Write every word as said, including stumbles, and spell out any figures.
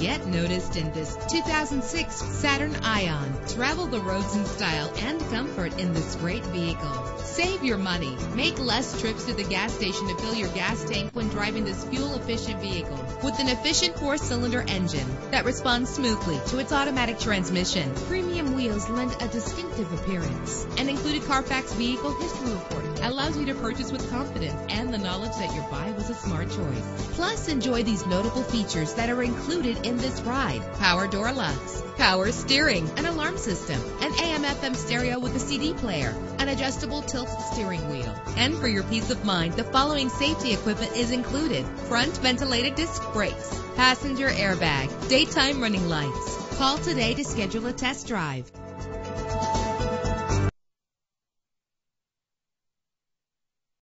Get noticed in this two thousand six Saturn Ion. Travel the roads in style and comfort in this great vehicle. Save your money. Make less trips to the gas station to fill your gas tank when driving this fuel-efficient vehicle. With an efficient four-cylinder engine that responds smoothly to its automatic transmission, premium wheels lend a distinctive appearance. An included Carfax Vehicle History Report allows you to purchase with confidence and the knowledge that your buy was a smart choice. Plus, enjoy these notable features that are included in this ride: power door locks, power steering, an alarm system, an A M F M stereo with a C D player, an adjustable tilt steering wheel. And for your peace of mind, the following safety equipment is included: front ventilated disc brakes, passenger airbag, daytime running lights. Call today to schedule a test drive.